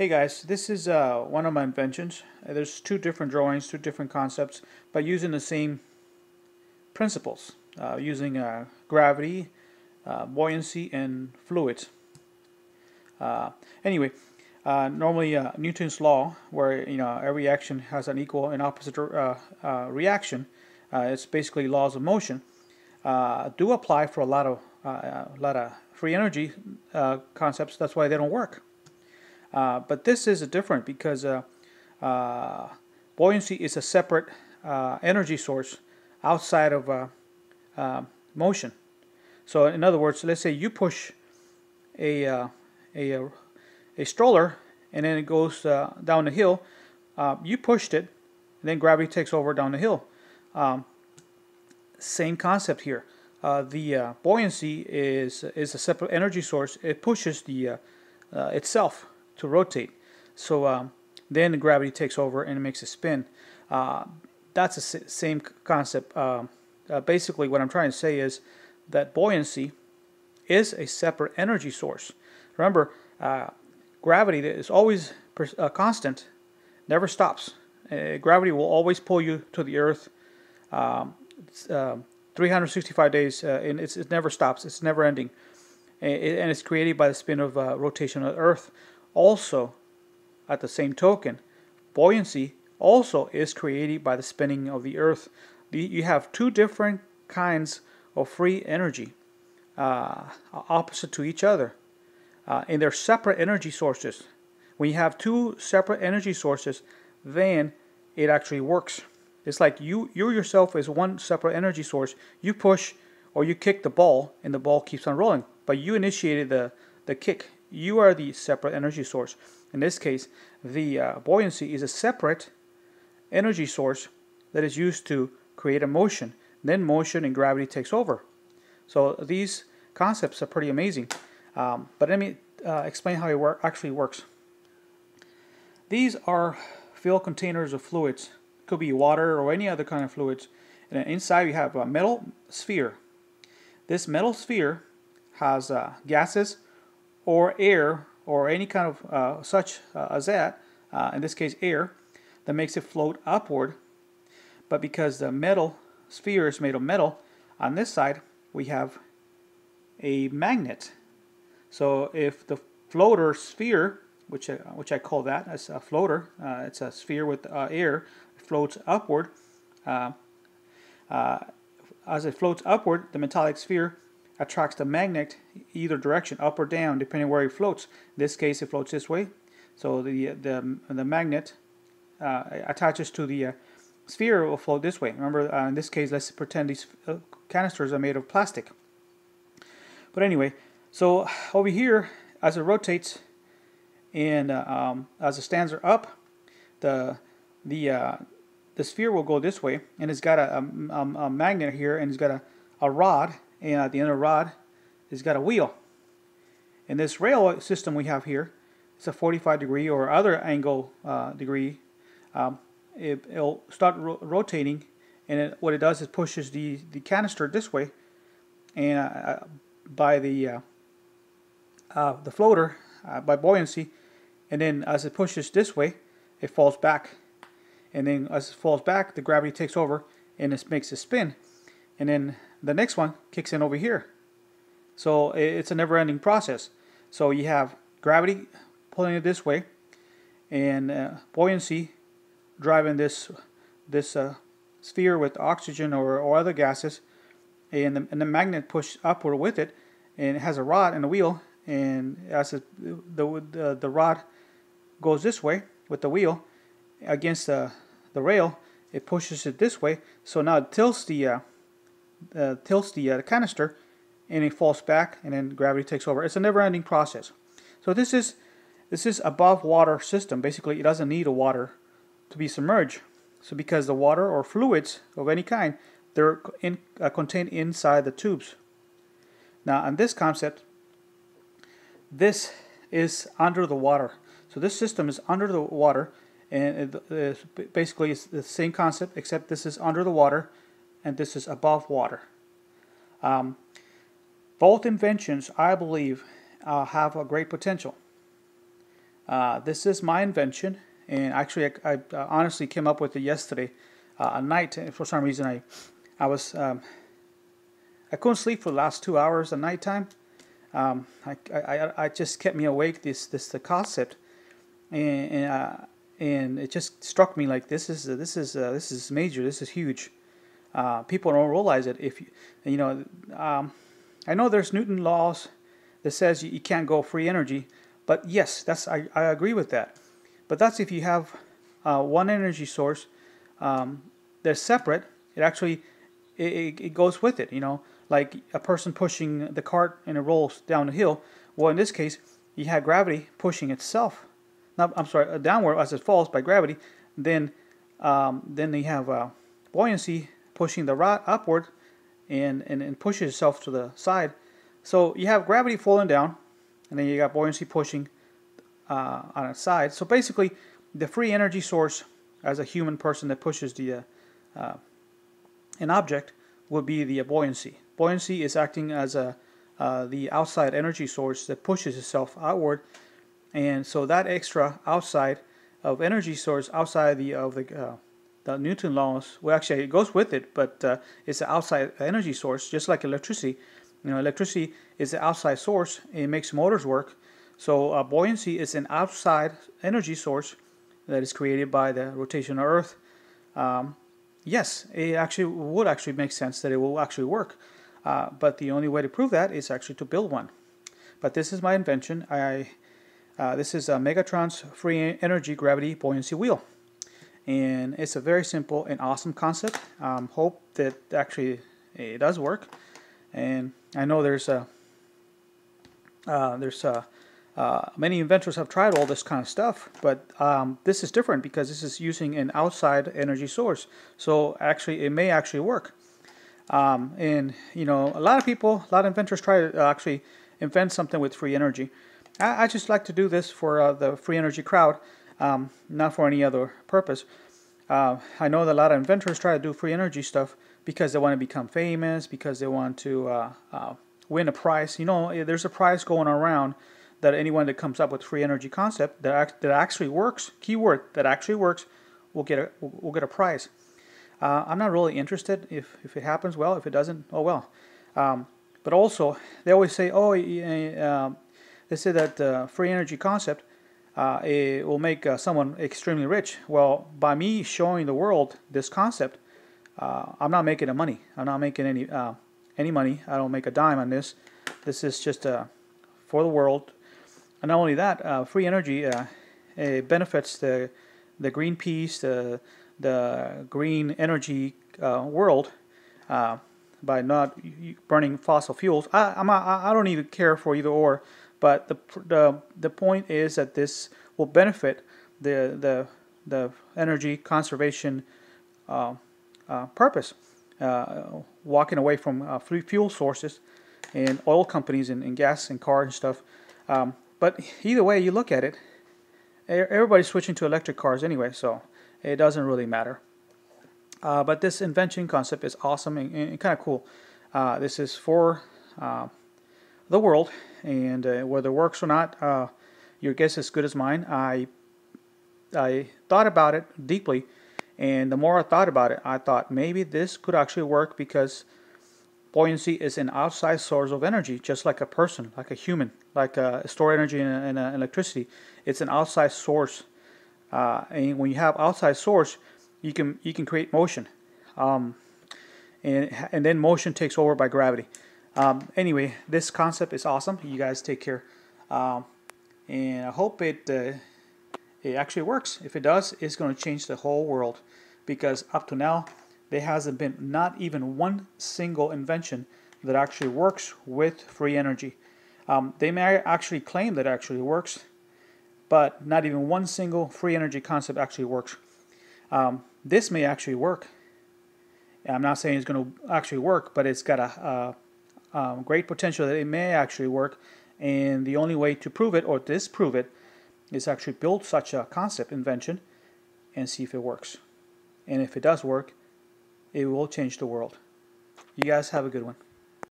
Hey guys, this is one of my inventions. There's two different drawings, two different concepts, but using the same principles, using gravity, buoyancy, and fluids. Normally Newton's law, where every action has an equal and opposite reaction, it's basically laws of motion, do apply for a lot of free energy concepts. That's why they don't work. But this is different because buoyancy is a separate energy source outside of motion. So in other words, let's say you push a stroller and then it goes down the hill. You pushed it, and then gravity takes over down the hill. Same concept here. The buoyancy is a separate energy source. It pushes the itself to rotate, so then gravity takes over and it makes it spin. That's the same concept. Basically, what I'm trying to say is that buoyancy is a separate energy source. Remember, gravity is always constant, never stops. Gravity will always pull you to the earth. 365 days, and it never stops. It's never ending, and it's created by the spin of rotation of the earth. Also, at the same token, buoyancy also is created by the spinning of the earth. You have two different kinds of free energy, opposite to each other, and they're separate energy sources. When you have two separate energy sources, then it actually works. It's like you yourself is one separate energy source. You push or you kick the ball, and the ball keeps on rolling, but you initiated the kick. You are the separate energy source. In this case, the buoyancy is a separate energy source that is used to create a motion. Then motion and gravity takes over. So these concepts are pretty amazing. But let me explain how it actually works. These are filled containers of fluids. It could be water or any other kind of fluids. And inside you have a metal sphere. This metal sphere has gases, or air, or any kind of as that, in this case air, that makes it float upward. But because the metal sphere is made of metal, on this side we have a magnet. So if the floater sphere, which I call that as a floater, it's a sphere with air, floats upward. As it floats upward, the metallic sphere attracts the magnet either direction, up or down, depending where it floats. In this case, it floats this way, so the magnet attaches to the sphere, will float this way. Remember, in this case, let's pretend these canisters are made of plastic. But anyway, so over here, as it rotates and as it stands up, the sphere will go this way, and it's got a magnet here, and it's got a rod. And at the end of the rod, it's got a wheel. And this rail system we have here, it's a 45 degree or other angle degree. It'll start rotating, and what it does is pushes the canister this way, and by the floater by buoyancy, and then as it pushes this way, it falls back, and then as it falls back, the gravity takes over, and it makes it spin, and then the next one kicks in over here. So it's a never-ending process. So you have gravity pulling it this way, and buoyancy driving this sphere with oxygen or other gases, and the magnet pushes upward with it, and it has a rod and a wheel. And as the rod goes this way with the wheel against the rail, it pushes it this way. So now it tilts the canister, and it falls back, and then gravity takes over. It's a never-ending process. So this is above water system. Basically, it doesn't need a water to be submerged. So because the water or fluids of any kind, they're contained inside the tubes. Now, on this concept, this is under the water. So this system is under the water, and basically it's the same concept, except this is under the water, and this is above water. Both inventions, I believe, have a great potential. This is my invention, and actually I honestly came up with it yesterday at night. For some reason I couldn't sleep for the last 2 hours at nighttime. I just kept me awake, the concept, and it just struck me like this is major, this is huge. People don't realize it. If you know, I know there's Newton's laws that says you can't go free energy, but yes, that's I agree with that. But that's if you have one energy source, they're separate. It actually it goes with it. You know, like a person pushing the cart and it rolls down the hill. Well, in this case, you had gravity pushing itself. Now, I'm sorry, downward as it falls by gravity. Then you have buoyancy pushing the rod upward and pushes itself to the side. So you have gravity falling down, and then you got buoyancy pushing on its side. So basically, the free energy source as a human person that pushes the an object will be the buoyancy. Buoyancy is acting as a the outside energy source that pushes itself outward, and so that extra outside of energy source outside the Newton laws, well, actually, it goes with it, but it's an outside energy source, just like electricity. You know, electricity is the outside source, and it makes motors work. So buoyancy is an outside energy source that is created by the rotation of Earth. Yes, it actually would actually make sense that it will actually work. But the only way to prove that is actually to build one. But this is my invention. This is a Megatron's free energy gravity buoyancy wheel. And it's a very simple and awesome concept. Hope that actually it does work. And I know many inventors have tried all this kind of stuff, but this is different because this is using an outside energy source. So actually, it may actually work. And you know, a lot of inventors try to actually invent something with free energy. I just like to do this for the free energy crowd. Not for any other purpose. I know that a lot of inventors try to do free energy stuff because they want to become famous, because they want to win a prize. You know, there's a prize going around that anyone that comes up with free energy concept that actually works, keyword, that actually works, will get a prize. I'm not really interested. If it happens, well. If it doesn't, oh well. But also, they always say, they say that the free energy concept, it will make someone extremely rich. Well, by me showing the world this concept, I'm not making money. I'm not making any money. I don't make a dime on this. This is just for the world. And not only that, free energy it benefits the green peace, the green energy world by not burning fossil fuels. I don't even care for either or. But the point is that this will benefit the energy conservation purpose, walking away from fuel sources and oil companies and gas and car and stuff. But either way you look at it, everybody's switching to electric cars anyway, so it doesn't really matter. But this invention concept is awesome and kind of cool. This is for the world, and whether it works or not, your guess is as good as mine. I thought about it deeply, and the more I thought about it, I thought maybe this could actually work because buoyancy is an outside source of energy, just like a person, like a human, like store energy and electricity. It's an outside source, and when you have outside source, you can create motion, and then motion takes over by gravity. Anyway, this concept is awesome. You guys take care, and I hope it actually works. If it does, it's going to change the whole world, because up to now there hasn't been not even one single invention that actually works with free energy. They may actually claim that it actually works, but not even one single free energy concept actually works. This may actually work. I'm not saying it's going to actually work, but it's got a great potential that it may actually work, and the only way to prove it or disprove it is actually build such a concept invention and see if it works. And if it does work, it will change the world. You guys have a good one.